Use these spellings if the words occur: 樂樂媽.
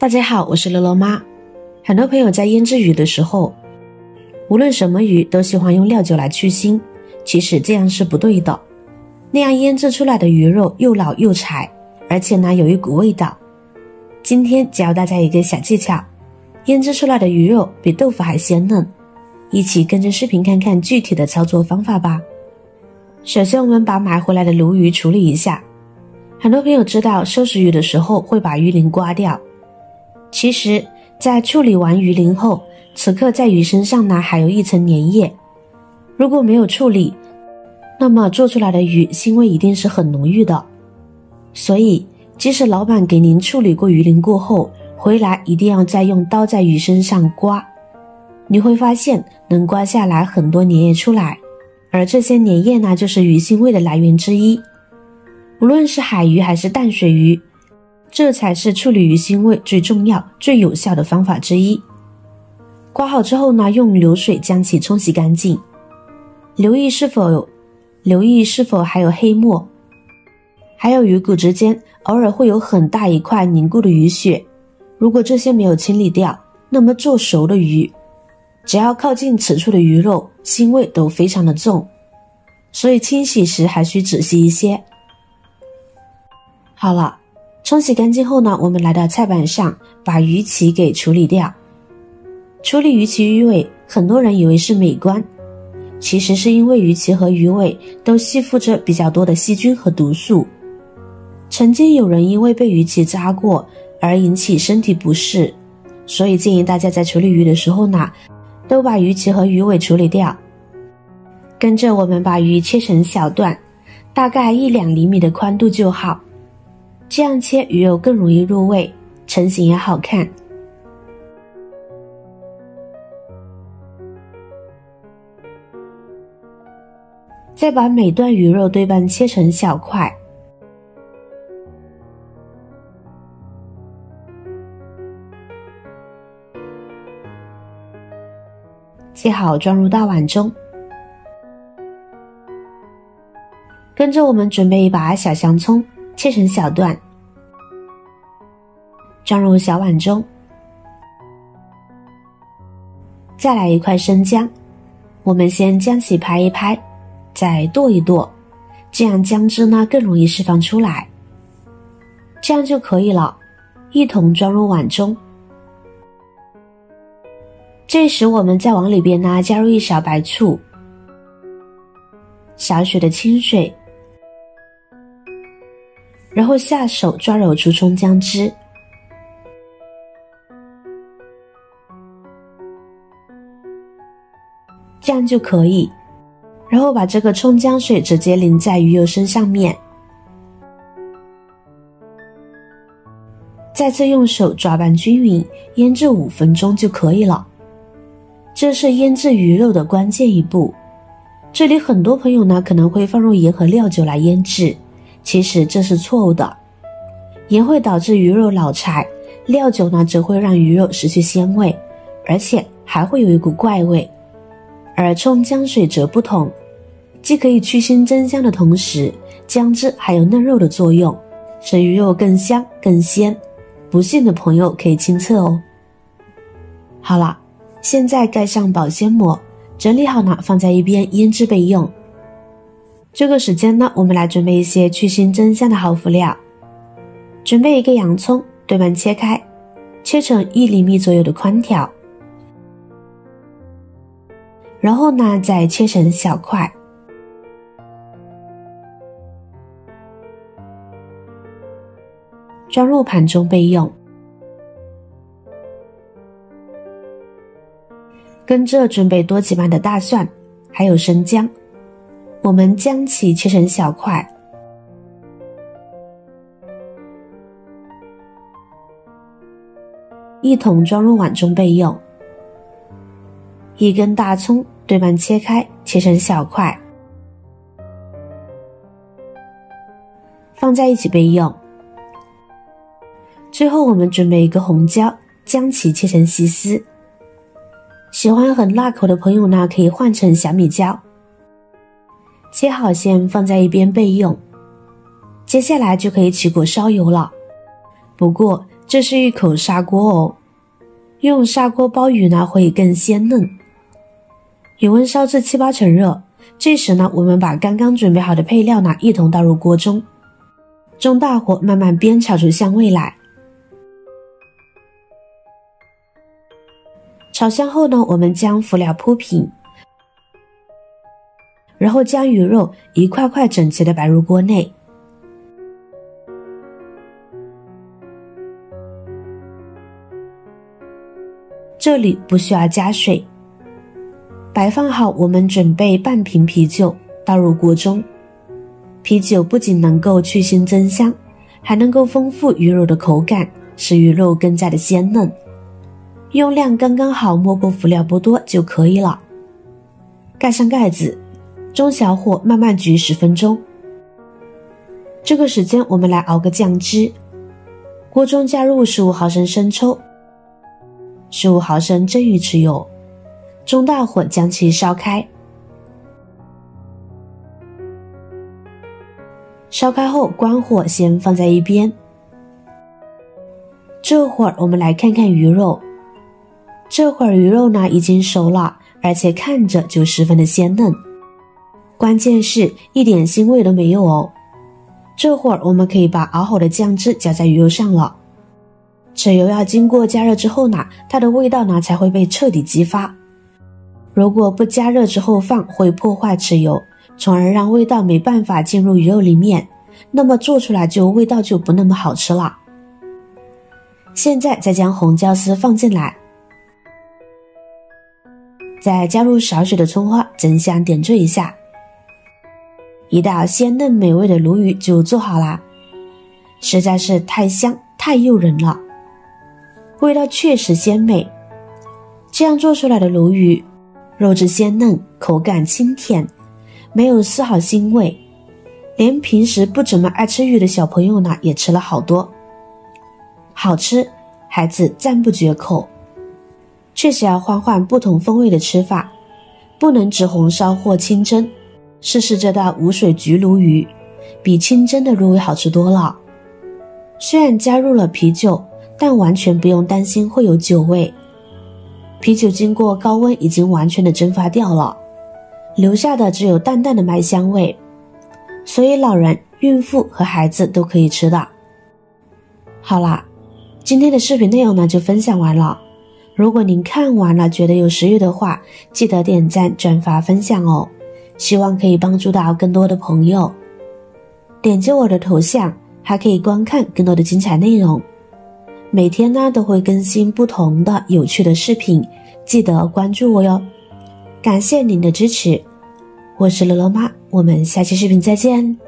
大家好，我是乐乐妈。很多朋友在腌制鱼的时候，无论什么鱼都喜欢用料酒来去腥，其实这样是不对的。那样腌制出来的鱼肉又老又柴，而且呢有一股味道。今天教大家一个小技巧，腌制出来的鱼肉比豆腐还鲜嫩。一起跟着视频看看具体的操作方法吧。首先我们把买回来的鲈鱼处理一下。很多朋友知道收拾鱼的时候会把鱼鳞刮掉。其实在处理完鱼鳞后，此刻在鱼身上呢还有一层粘液，如果没有处理，那么做出来的鱼腥味一定是很浓郁的。所以即使老板给您处理过鱼鳞过后，回来一定要再用刀在鱼身上刮，你会发现能刮下来很多粘液出来，而这些粘液呢就是鱼腥味的来源之一。无论是海鱼还是淡水鱼，这才是处理鱼腥味最重要最有效的方法之一。刮好之后呢，用流水将其冲洗干净，留意是否还有黑沫，还有鱼骨之间偶尔会有很大一块凝固的鱼血，如果这些没有清理掉，那么做熟的鱼只要靠近此处的鱼肉腥味都非常的重，所以清洗时还需仔细一些。好了，冲洗干净后呢，我们来到菜板上，把鱼鳍给处理掉。处理鱼鳍鱼尾，很多人以为是美观，其实是因为鱼鳍和鱼尾都吸附着比较多的细菌和毒素。曾经有人因为被鱼鳍扎过而引起身体不适，所以建议大家在处理鱼的时候呢，都把鱼鳍和鱼尾处理掉。跟着我们把鱼切成小段，大概1-2厘米的宽度就好，这样切鱼肉更容易入味，成型也好看。再把每段鱼肉对半切成小块，切好装入大碗中。跟着我们准备一把小香葱，切成小段，装入小碗中。再来一块生姜，我们先将其拍一拍，再剁一剁，这样姜汁呢更容易释放出来，这样就可以了，一同装入碗中。这时我们再往里边呢加入一勺白醋，少许的清水，然后下手抓揉出葱姜汁。这样就可以，然后把这个葱姜水直接淋在鱼油身上面，再次用手抓拌均匀，腌制5分钟就可以了。这是腌制鱼肉的关键一步。这里很多朋友呢可能会放入盐和料酒来腌制，其实这是错误的，盐会导致鱼肉老柴，料酒呢则会让鱼肉失去鲜味，而且还会有一股怪味。而葱姜水则不同，既可以去腥增香的同时，姜汁还有嫩肉的作用，使鱼肉更香更鲜，不信的朋友可以亲测哦。好了，现在盖上保鲜膜，整理好呢放在一边腌制备用。这个时间呢，我们来准备一些去腥增香的好辅料。准备一个洋葱，对半切开，切成1厘米左右的宽条，然后呢再切成小块。装入盘中备用。跟着准备多几瓣的大蒜还有生姜，我们将其切成小块。一同装入碗中备用。一根大葱对半切开，切成小块，放在一起备用。最后我们准备一个红椒，将其切成细丝，喜欢很辣口的朋友呢可以换成小米椒，切好先放在一边备用。接下来就可以起锅烧油了，不过这是一口砂锅哦，用砂锅煲鱼呢会更鲜嫩。油温烧至7-8成热，这时呢，我们把刚刚准备好的配料呢一同倒入锅中，中大火慢慢煸炒出香味来。炒香后呢，我们将辅料铺平，然后将鱼肉一块块整齐的摆入锅内。 这里不需要加水，摆放好。我们准备半瓶啤酒倒入锅中，啤酒不仅能够去腥增香，还能够丰富鱼肉的口感，使鱼肉更加的鲜嫩。用量刚刚好，没过辅料不多就可以了。盖上盖子，中小火慢慢焗10分钟。这个时间我们来熬个酱汁，锅中加入15毫升生抽。 15毫升蒸鱼豉油，中大火将其烧开。烧开后关火，先放在一边。这会儿我们来看看鱼肉，这会儿鱼肉呢已经熟了，而且看着就十分的鲜嫩，关键是一点腥味都没有哦。这会儿我们可以把熬好的酱汁浇在鱼肉上了。 豉油要经过加热之后呢，它的味道呢才会被彻底激发。如果不加热之后放，会破坏豉油，从而让味道没办法进入鱼肉里面，那么做出来味道就不那么好吃了。现在再将红椒丝放进来，再加入少许的葱花，增香点缀一下，一道鲜嫩美味的鲈鱼就做好啦，实在是太香太诱人了。 味道确实鲜美，这样做出来的鲈鱼，肉质鲜嫩，口感清甜，没有丝毫腥味，连平时不怎么爱吃鱼的小朋友呢也吃了好多。好吃，孩子赞不绝口。确实要换换不同风味的吃法，不能只红烧或清蒸。试试这道无水焗鲈鱼，比清蒸的入味好吃多了。虽然加入了啤酒。 但完全不用担心会有酒味，啤酒经过高温已经完全的蒸发掉了，留下的只有淡淡的麦香味，所以老人、孕妇和孩子都可以吃的。好啦，今天的视频内容呢就分享完了。如果您看完了觉得有食欲的话，记得点赞、转发、分享哦，希望可以帮助到更多的朋友。点击我的头像，还可以观看更多的精彩内容。 每天呢都会更新不同的有趣的视频，记得关注我哟！感谢您的支持，我是乐乐妈，我们下期视频再见。